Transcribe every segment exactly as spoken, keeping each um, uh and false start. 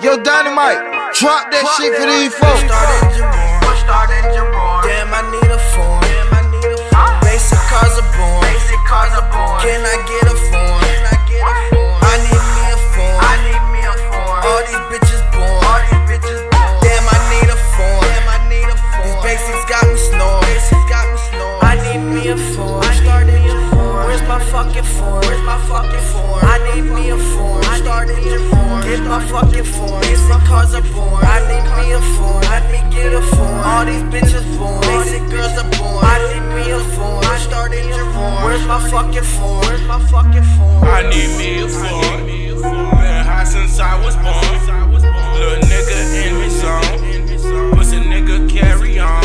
Yo, Dynamite, drop that shit for these folks. Damn, I need a form. Basic cars are born. Can I get a form? I need me a form. All these bitches born. Damn, I need a form. These basics got me snoring. I need me a form. Where's my fucking form? I need me a form. Get my fucking form. Basic cars are born. I need me a form. Let me get a form. All these bitches born. Basic girls are born. I need me a form. I started your form. Where's my fucking form? Where's my fucking form? I need me a form. Been high since I was born. Little nigga in me zone. Pussy nigga carry on.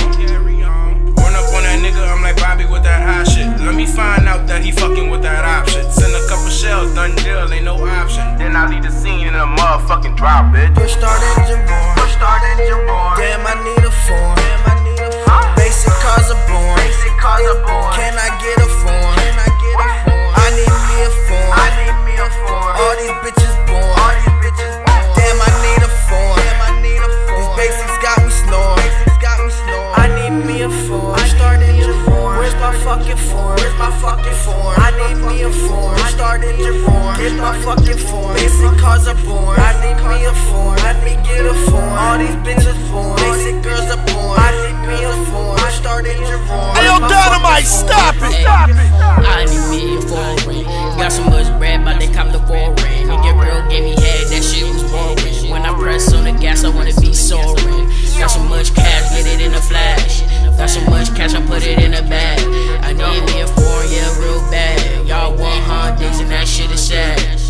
Run up on that nigga, I'm like Bobby with that high shit. Let me find out that he fucking with that option. Send a couple shells, done deal, ain't no option. Then I leave the scene in a motherfucking drop, bitch. Push start engine born. Push start engine born. Damn, I need a form. Damn, I need a form. Basic cars are born. Basic cars are born. Can I get a form? Can I get a form? I need me a form. I need me a form. All these bitches born. All these bitches born. Damn, I need a form. Damn, I need a form. These basics got me snoring. Basics got me snoring. I need me a form. I start engine born. Where's my fucking form? Where's my fucking form? I need me a form. I start engine born. Get my fucking form. Basic cars are born. I need me a form. Let me get a form. All these bitches born. Basic girls are born. I need me a form. I started your form. Hey, yo, Dynamite, stop it. Stop it. I need me a foreign. Got so much bread, but they cop the foreign. Nigga real gave me head, that shit was boring. When I press on the gas, I wanna be soaring. Got so much cash, get it in a flash. Got so much cash, I put it in a bag. I need me a foreign, yeah, real bad. Y'all want hard days and that shit is sad. Push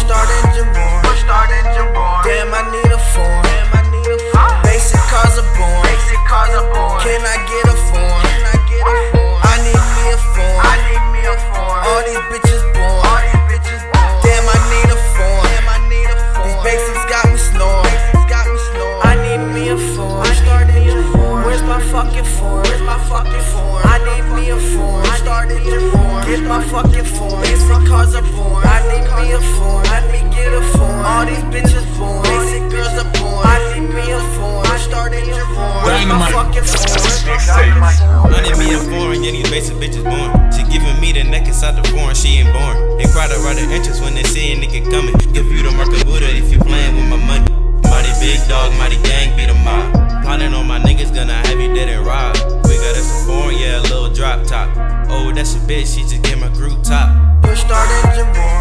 start engine born. Damn, I need a form. Basic cars are born. Can I get a form? I need me a form. All these bitches born. Damn, I need a form. These basics got me snoring. I need me a form. Where's my fucking form? I need me a form. Get my fucking form. Basic cars are born. I need me a form. Let me get a form. All these bitches born. Basic girls are born. I need me a form. I started your form. Where's my fucking form? I need me a form and get these basic bitches born. She giving me the neck inside the form. She ain't born. They cried out the interest when they see a nigga coming. Give you the mark of Buddha if you playing with my money. Mighty big dog, mighty gang, be the mob. Plotting on my niggas, gonna have you dead and robbed. We got us a form, yeah, a little drop top. Oh, that's a bitch, she just get my group top. Push start engine born.